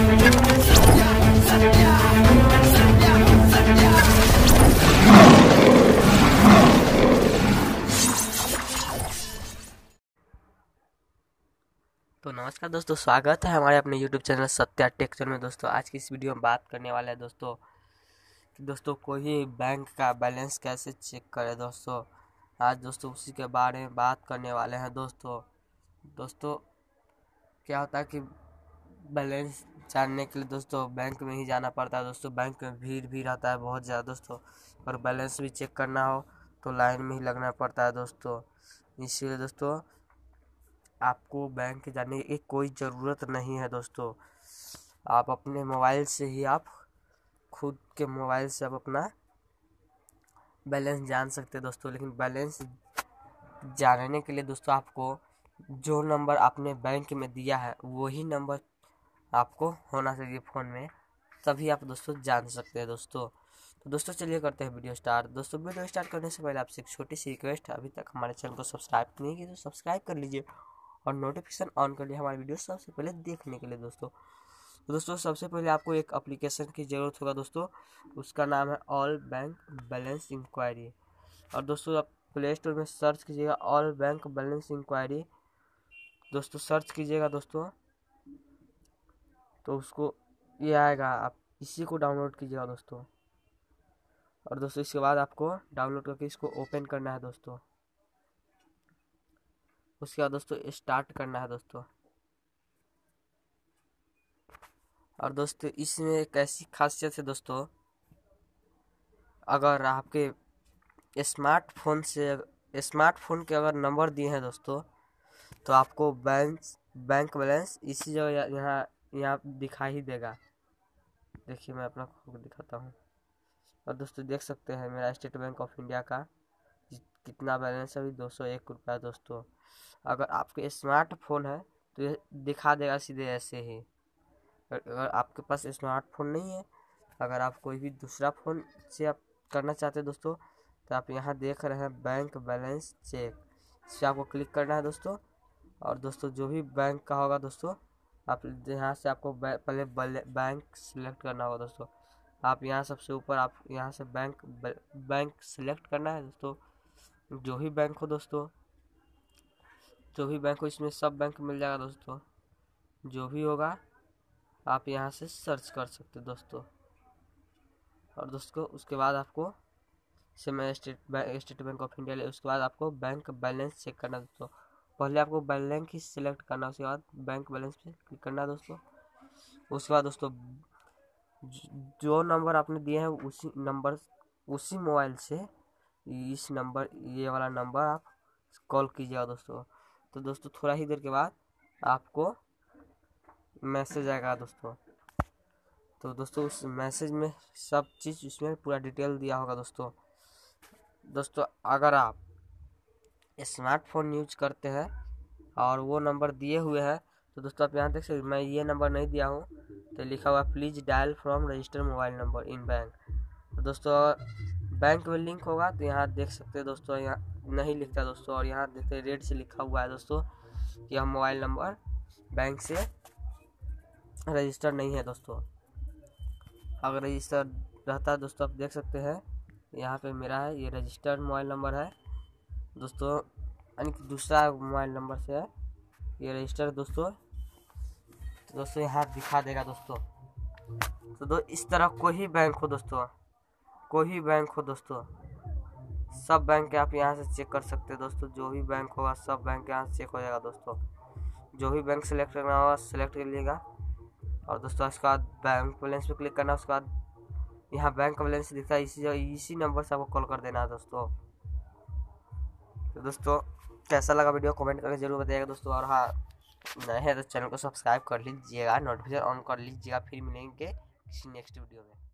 तो नमस्कार दोस्तों, स्वागत है हमारे अपने YouTube channel Satya tech zone में। दोस्तों आज की इस वीडियो में बात करने वाला है दोस्तों कोई बैंक का बैलेंस कैसे चेक करें। दोस्तों आज दोस्तों उसी के बारे में बात करने वाले हैं। दोस्तों क्या होता है कि बैलेंस जानने के लिए दोस्तों बैंक में ही जाना पड़ता है। दोस्तों बैंक में भीड़ भी रहता है बहुत ज़्यादा दोस्तों, और बैलेंस भी चेक करना हो तो लाइन में ही लगना पड़ता है दोस्तों। इसीलिए दोस्तों आपको बैंक जाने की कोई ज़रूरत नहीं है। दोस्तों आप अपने मोबाइल से ही, आप खुद के मोबाइल से आप अपना बैलेंस जान सकते हैं दोस्तों। लेकिन बैलेंस जानने के लिए दोस्तों आपको जो नंबर आपने बैंक में दिया है वही नंबर आपको होना चाहिए फ़ोन में, तभी आप दोस्तों जान सकते हैं दोस्तों। तो दोस्तों चलिए करते हैं वीडियो स्टार्ट। दोस्तों वीडियो स्टार्ट करने से पहले आपसे एक छोटी सी रिक्वेस्ट है, अभी तक हमारे चैनल को सब्सक्राइब नहीं किया तो सब्सक्राइब कर लीजिए और नोटिफिकेशन ऑन कर लिए हमारे वीडियो सबसे पहले देखने के लिए। दोस्तों सबसे पहले आपको एक एप्लीकेशन की ज़रूरत होगा दोस्तों, उसका नाम है ऑल बैंक बैलेंस इंक्वायरी। और दोस्तों आप प्ले स्टोर में सर्च कीजिएगा ऑल बैंक बैलेंस इंक्वायरी। दोस्तों सर्च कीजिएगा दोस्तों तो उसको ये आएगा, आप इसी को डाउनलोड कीजिएगा दोस्तों। और दोस्तों इसके बाद आपको डाउनलोड करके इसको ओपन करना है दोस्तों। उसके बाद दोस्तों स्टार्ट करना है दोस्तों। और दोस्तों इसमें एक ऐसी खासियत है दोस्तों, अगर आपके स्मार्टफोन के अगर नंबर दिए हैं दोस्तों तो आपको बैंक बैलेंस इसी जगह यहाँ दिखा ही देगा। देखिए मैं अपना खोल दिखाता हूँ। और दोस्तों देख सकते हैं मेरा स्टेट बैंक ऑफ इंडिया का कितना बैलेंस है, अभी 201 रुपया दोस्तों। अगर आपके स्मार्टफोन है तो ये दिखा देगा सीधे ऐसे ही। अगर आपके पास स्मार्टफोन नहीं है, अगर आप कोई भी दूसरा फ़ोन से आप करना चाहते हैं दोस्तों, तो आप यहाँ देख रहे हैं बैंक बैलेंस चेक, इस पर आपको क्लिक करना है दोस्तों। और दोस्तों जो भी बैंक का होगा दोस्तों, आप यहाँ से आपको पहले बैंक सिलेक्ट करना होगा दोस्तों। आप यहाँ सबसे ऊपर आप यहाँ से बैंक सिलेक्ट करना है दोस्तों, जो भी बैंक हो दोस्तों, जो भी बैंक हो, इसमें सब बैंक मिल जाएगा दोस्तों। जो भी होगा आप यहाँ से सर्च कर सकते हो दोस्तों। और दोस्तों उसके बाद आपको से मैं स्टेट बैंक ऑफ इंडिया ले, उसके बाद आपको बैंक बैलेंस चेक करना है दोस्तों। पहले आपको बैंक ही सिलेक्ट करना, उसके बाद बैंक बैलेंस पे क्लिक करना है दोस्तों। उसके बाद दोस्तों जो नंबर आपने दिए हैं उसी मोबाइल से ये वाला नंबर आप कॉल कीजिएगा दोस्तों। तो दोस्तों थोड़ा ही देर के बाद आपको मैसेज आएगा दोस्तों। तो दोस्तों उस मैसेज में सब चीज़, उसमें पूरा डिटेल दिया होगा दोस्तों। दोस्तों अगर आप स्मार्टफोन यूज करते हैं और वो नंबर दिए हुए हैं तो दोस्तों आप यहाँ देख सकते, मैं ये नंबर नहीं दिया हूँ तो लिखा हुआ please dial from registered mobile number in bank. दोस्तों बैंक में लिंक होगा तो यहाँ देख सकते हैं दोस्तों, यहाँ नहीं लिखता दोस्तों। और यहाँ देखते रेड से लिखा हुआ है दोस्तों, यह मोबाइल नंबर बैंक से रजिस्टर्ड नहीं है दोस्तों। अगर रजिस्टर रहता है दोस्तों, आप देख सकते हैं यहाँ पे मेरा है, ये रजिस्टर्ड मोबाइल नंबर है दोस्तों, यानी कि दूसरा मोबाइल नंबर से है ये रजिस्टर्ड दोस्तों। तो दोस्तों यहाँ दिखा देगा दोस्तों। तो इस तरह कोई भी बैंक हो दोस्तों सब बैंक आप यहाँ से चेक कर सकते हैं दोस्तों। जो भी बैंक होगा सब बैंक यहाँ से चेक हो जाएगा दोस्तों। जो भी बैंक सेलेक्ट करना होगा सेलेक्ट कर लीजिएगा। और दोस्तों उसके बाद बैंक बैलेंस पे क्लिक करना, उसके बाद यहाँ बैंक बैलेंस दिखता है, इसी नंबर से आपको कॉल कर देना है दोस्तों। तो दोस्तों कैसा लगा वीडियो कमेंट करके जरूर बताइएगा दोस्तों। और हाँ, नए हैं तो चैनल को सब्सक्राइब कर लीजिएगा, नोटिफिकेशन ऑन कर लीजिएगा। फिर मिलेंगे किसी नेक्स्ट वीडियो में।